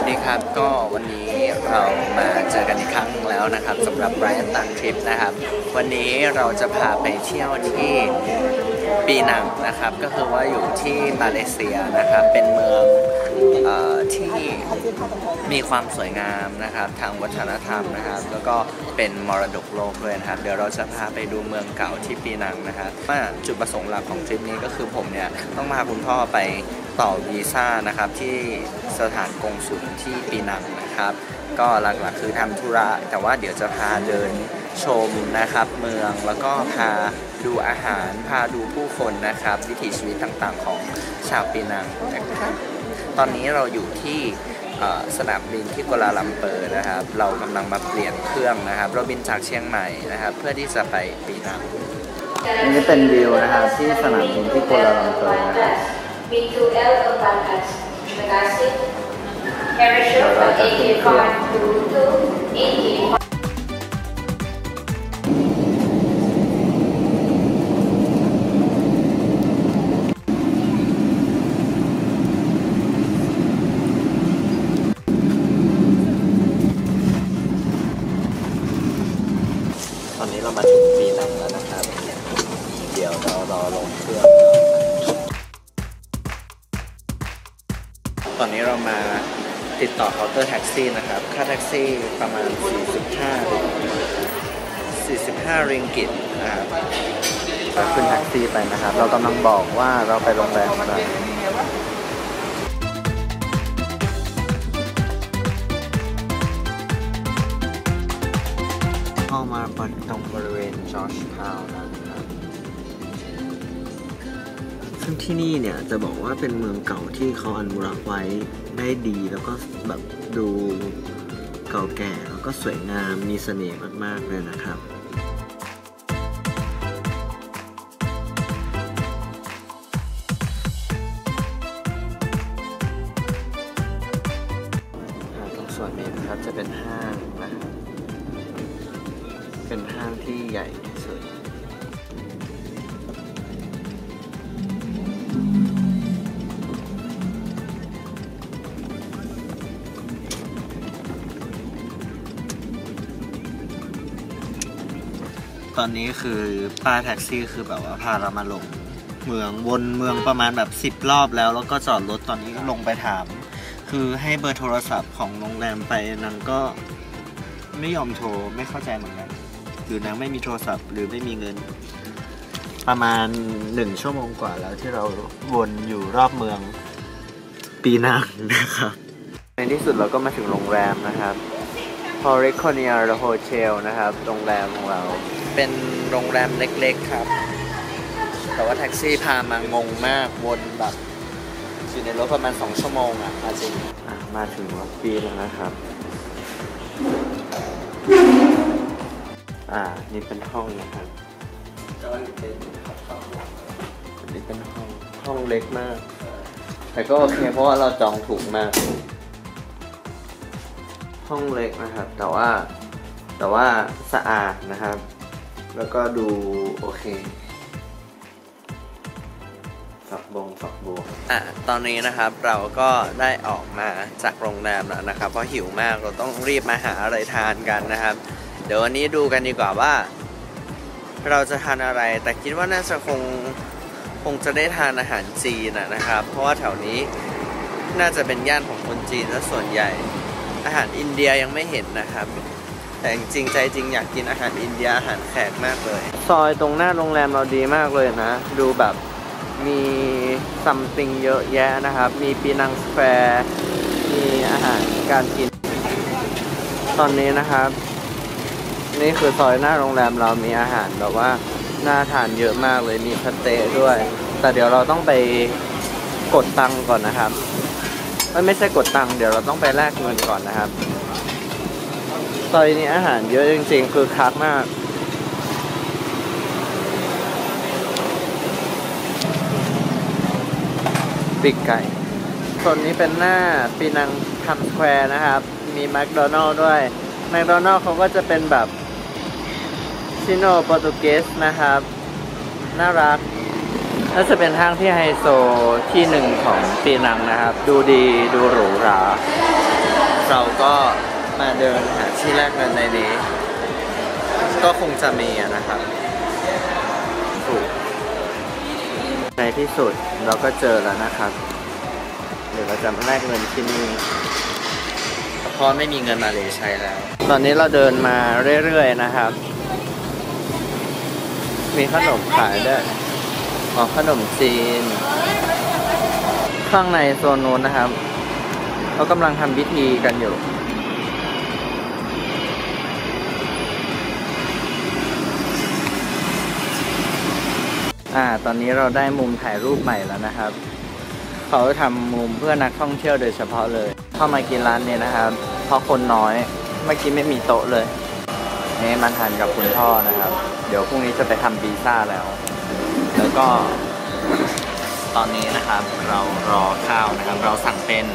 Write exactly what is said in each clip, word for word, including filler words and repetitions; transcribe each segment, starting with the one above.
วัสดีครับก็วันนี้เรามาเจอกันอีกครั้งแล้วนะครับสำหรับไบรอันตันทริปนะครับวันนี้เราจะพาไปเที่ยวที่ปีนังนะครับก็คือว่าอยู่ที่มาเลเซียนะครับเป็นเมืองเอ่อที่มีความสวยงามนะครับทางวัฒนธรรมนะครับแล้วก็เป็นมรดกโลกเลยนะครับเดี๋ยวเราจะพาไปดูเมืองเก่าที่ปีนังนะครับว่าจุดประสงค์หลักของทริปนี้ก็คือผมเนี่ยต้องพาคุณพ่อไปต่อวีซ่านะครับที่สถานกงสุลที่ปีนังนะครับก็หลักๆคือทำธุระแต่ว่าเดี๋ยวจะพาเดินชมนะครับเมืองแล้วก็พาดูอาหารพาดูผู้คนนะครับวิถีชีวิตต่างๆของชาวปีนังนะครับตอนนี้เราอยู่ที่สนามบินที่กัวลาลัมเปอร์นะครับเรากำลังมาเปลี่ยนเครื่องนะครับเราบินจากเชียงใหม่นะครับเพื่อที่จะไปปีนังนี่เป็นวิวนะครับที่สนามบินที่กัวลาลัมเปอร์นะครับเราจะขึ้นเครื่องตอนนี้เรามาติดต่อเคาน์เตอร์แท็กซี่นะครับค่าแท็กซี่ประมาณสี่สิบห้า สี่สิบห้าริงกิตนะครับขึ้นแท็กซี่ไปนะครับเรากำลังบอกว่าเราไปโรงแรมอะไรเข้ามาตรงบริเวณจอร์จทาวน์นะครับซึ่งที่นี่เนี่ยจะบอกว่าเป็นเมืองเก่าที่เขาอนุรักษ์ไว้ได้ดีแล้วก็แบบดูเก่าแก่แล้วก็สวยงามมีเสน่ห์มากๆเลยนะครับตรงส่วนนี้นะครับจะเป็นห้างนะเป็นห้างที่ใหญ่ที่สุดตอนนี้คือป้าแท็กซี่คือแบบว่าพาเรามาลงเมืองวนเมืองประมาณแบบสิบรอบแล้วแล้วก็จอดรถตอนนี้ก็ลงไปถามคือให้เบอร์โทรศัพท์ของโรงแรมไปนางก็ไม่ยอมโทรไม่เข้าใจเหมือนกันหรือนางไม่มีโทรศัพท์หรือไม่มีเงินประมาณหนึ่งชั่วโมงกว่าแล้วที่เราวนอยู่รอบเมืองปีนังนะครับในที่สุดเราก็มาถึงโรงแรมนะครับTorre Colonial Hotel นะครับโรงแรมของเราเป็นโรงแรมเล็กๆครับแต่ว่าแท็กซี่พามางงมากวนแบบอยู่ในรถประมาณสองชั่วโมงอ่ะจริงมาถึงวัดปีแล้วนะครับอ่านี่เป็นห้องนะครับนี่เป็นห้องห้องเล็กมากแต่ก็โอเคเพราะว่าเราจองถูกมากห้องเล็กนะครับแต่ว่าแต่ว่าสะอาดนะครับแล้วก็ดูโอเคฝักบงฝักบัวอ่ะตอนนี้นะครับเราก็ได้ออกมาจากโรงแรมแล้วนะครับเพราะหิวมากเราต้องรีบมาหาอะไรทานกันนะครับเดี๋ยววันนี้ดูกันดีกว่าว่าเราจะทานอะไรแต่คิดว่าน่าจะคงคงจะได้ทานอาหารจีนนะครับเพราะว่าแถวนี้น่าจะเป็นย่านของคนจีนซะส่วนใหญ่อาหารอินเดียยังไม่เห็นนะครับแต่จริงใจจริงอยากกินอาหารอินเดียอาหารแขกมากเลยซอยตรงหน้าโรงแรมเราดีมากเลยนะดูแบบมีซัมติงเยอะแยะนะครับมีปีนังสแควร์มีอาหารการกินตอนนี้นะครับนี่คือซอยหน้าโรงแรมเรามีอาหารแบบว่าน่าทานเยอะมากเลยมีพาเต้ด้วยแต่เดี๋ยวเราต้องไปกดตังก่อนนะครับไม่ใช่กดตังค์เดี๋ยวเราต้องไปแลกเงินก่อนนะครับซอยนี้อาหารเยอะจริงๆคือคักมากปีกไก่โซนนี้เป็นหน้าปีนังไทม์สแควร์นะครับมีแมคโดนัลด์ด้วยแมคโดนัลด์เขาก็จะเป็นแบบ Sino Portuguese นะครับน่ารักน่าจะเป็นห้างที่ไฮโซที่หนึ่งของปีนังนะครับดูดีดูหรูหรา เราก็มาเดินหาที่แรกกันในนี้ก็คงจะมีนะครับในที่สุดเราก็เจอแล้วนะครับเดี๋ยวเราจะมาแลกเงินที่นี่เพราะไม่มีเงินมาเลใช้แล้วตอนนี้เราเดินมาเรื่อยๆนะครับมีขนมขายด้วยอ๋อขนมจีนข้างในโซนนู้นนะครับเขากำลังทำพิธีกันอยู่อ่าตอนนี้เราได้มุมถ่ายรูปใหม่แล้วนะครับเขาทำมุมเพื่อนักท่องเที่ยวโดยเฉพาะเลยเข้ามากินร้านนี้นะครับเพราะคนน้อยเมื่อกี้ไม่มีโต๊ะเลยนี่มาทานกับคุณพ่อนะครับเดี๋ยวพรุ่งนี้จะไปทำวีซ่าแล้วแล้วก็ตอนนี้นะครับเรารอข้าวนะครับเราสั่งเป็น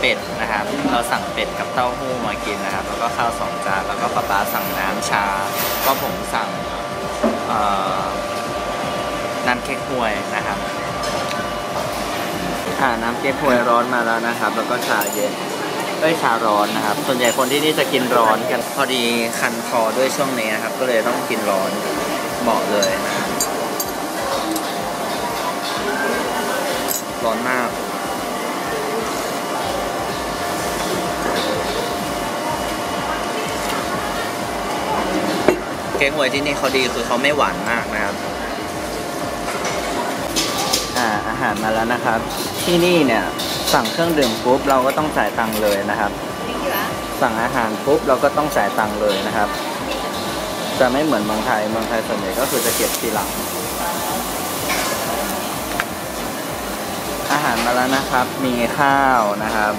เป็ดนะครับเราสั่งเป็ดกับเต้าหู้มากินนะครับแล้วก็ข้าวสองจานแล้วก็ปลาปลาสั่งน้ำชาก็ผมสั่งน้ำเก๊กฮวยนะครับอ่าน้ำเก๊กฮวยร้อนมาแล้วนะครับแล้วก็ชาเย็นด้วยชาร้อนนะครับส่วนใหญ่คนที่นี่จะกินร้อนกันพอดีคันคอด้วยช่วงนี้นะครับก็เลยต้องกินร้อนเหมาะเลยนะครับร้อนมากเก๊กฮวยที่นี่เขาดีคือเขาไม่หวานมากนะครับอ่าอาหารมาแล้วนะครับที่นี่เนี่ยสั่งเครื่องดื่มปุ๊บเราก็ต้องจ่ายตังค์เลยนะครับสั่งอาหารปุ๊บเราก็ต้องจ่ายตังค์เลยนะครับจะไม่เหมือนเมืองไทยเมืองไทยส่วนใหญ่ก็คือจะเก็บทีหลังอาหารมาแล้วนะครับมีข้าวนะครับ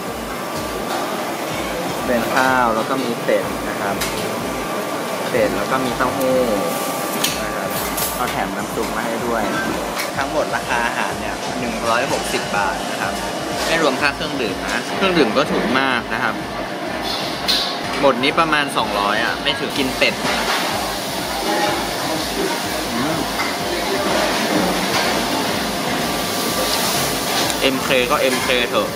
เป็นข้าวแล้วก็มีเป็ดนะครับเป็ดแล้วก็มีเต้าหู้นะครับเอาแถมน้ำซุปมาให้ด้วยทั้งหมดราคาอาหารเนี่ยหนึ่งร้อยหกสิบบาทนะครับไม่รวมค่าเครื่องดื่มนะเครื่องดื่มก็ถูกมากนะครับหมดนี้ประมาณสองร้อยอ่ะไม่ถือกินเป็ดเอ็ม เค ก็ เอ็ม เค เถอะ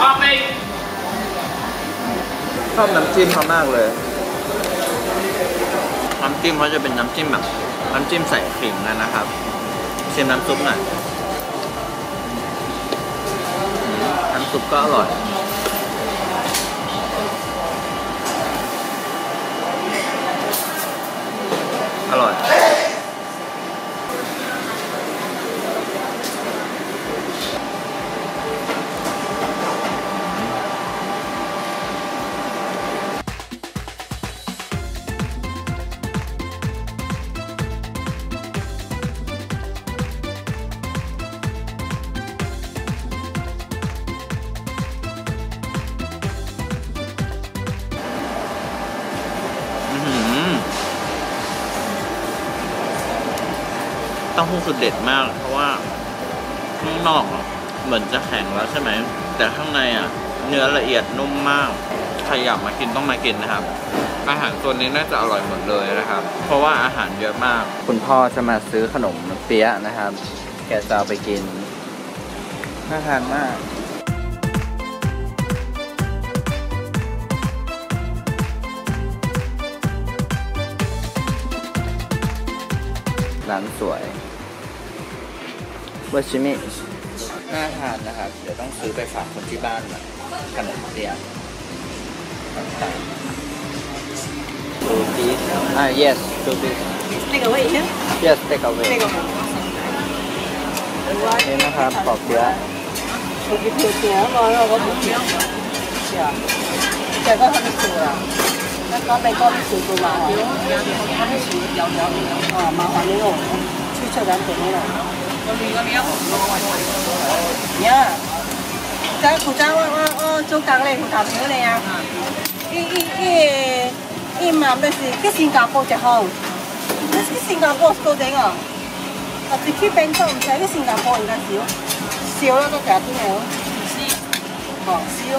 ออกไปชอบน้ำจิ้มเขามากเลยน้ำจิ้มเขาจะเป็นน้ำจิ้มแบบน้ำจิ้มใส่ขิงนั่นนะครับเช่นน้ำซุปหน่อยน้ำซุปก็อร่อยอร่อยเต้าหู้คือเด็ดมากเพราะว่าข้างนอกเหมือนจะแข็งแล้วใช่ไหมแต่ข้างในอ่ะเนื้อละเอียดนุ่มมากใครอยากมากินต้องมากินนะครับอาหารตัวนี้น่าจะอร่อยหมดเลยนะครับเพราะว่าอาหารเยอะมากคุณพ่อจะมาซื้อขนมเปี๊ยะนะครับแกจะเอาไปกินน่าทานมากร้านสวยเวอร์ชิมิน่าทานนะครับเดี๋ยวต้องซื้อไปฝากคนที่บ้านนะขนมเปี๊ยะทูพีซอ่า yes ทูพีซ take away yes take away นี่นะครับปอกเปี๊ยะทูพีซเปี๊ยะร้อยเราก็ทูพีซเชียร์แต่ก็ทำสวยแล้วก็ไปก็ไปซื้อตัวมาที่เขาให้ซื้อเยอะๆอ่ามาวันนี้หรอชื่อเชิญร้านตัวนี้หรอเรามีเรามีอ่ะเนี่ยเจ้าคุณเจ้าว่าว่าเออจุกตังเลยคุณถามเยอะเลยอ่ะอีอีอีอีมาไม่สิก็สิงคโปร์จะห้องก็สิงคโปร์ตัวเด้งอ่ะอ่ะที่คิดเป็นต้องใช้ก็สิงคโปร์อีกแล้วสิวสิวแล้วก็จะที่ไหนวะสิอ๋อสิว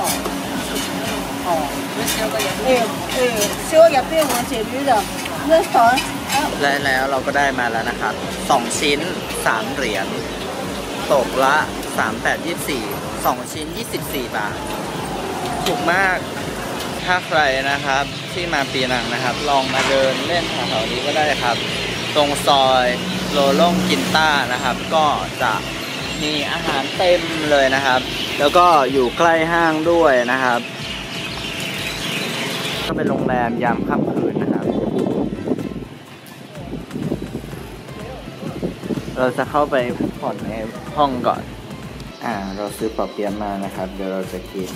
อ๋อ哦，这小个也对，对，小个也对，我解决了。那啥，啊， และแล้วเราก็ได้มาแล้วนะครับสองชิ้นสามเหรียญตกละสามแปดยี่สิบสี่ สองชิ้นยี่สิบสี่บาทถูกมากถ้าใครนะครับที่มาปีนังนะครับลองมาเดินเล่นแถวๆนี้ก็ได้ครับตรงซอยโลโล่งกินต้านะครับก็จะมีอาหารเต็มเลยนะครับแล้วก็อยู่ใกล้ห้างด้วยนะครับก็เป็นโรงแรมยามค่ำคืนนะครับเราจะเข้าไปพักผ่อนในห้องก่อนอ่าเราซื้อปอเปี๊ยะมานะครับเดี๋ยวเราจะกิน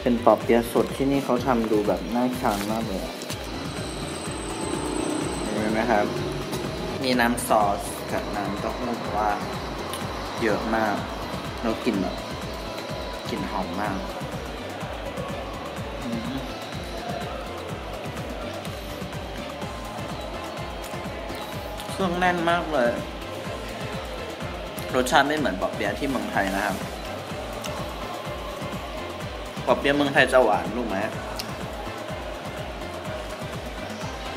เป็นปอเปี๊ยะสดที่นี่เขาทำดูแบบน่าทานมากเลยเห็นไหมครับมีน้ำซอสกับน้ำเต้าหู้ว่าเยอะมากเรากินแบบกลิ่นหอมมากเครื่องแน่นมากเลยรสชาติไม่เหมือนปอเปี๊ยะที่เมืองไทยนะครับปอเปี๊ยะเมืองไทยจะหวานรู้ไหม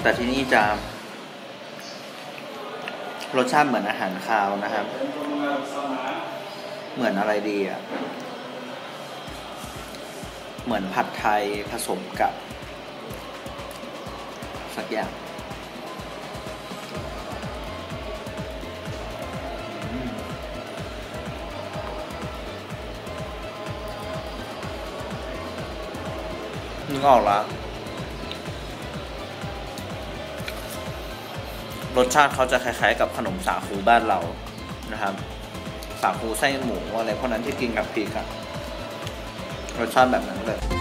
แต่ที่นี่จะรสชาติเหมือนอาหารคาวนะครับเหมือนอะไรดีอ่ะเหมือนผัดไทยผสมกับสักอย่างนึกออกแล้วรสชาติเขาจะคล้ายๆกับขนมสาคูบ้านเรานะครับสาคูไส้หมูอะไรพวกนั้นที่กินกับพริกอะรสชาติแบบนั้นเลย